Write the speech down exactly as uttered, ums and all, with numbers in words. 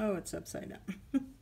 Oh, it's upside down.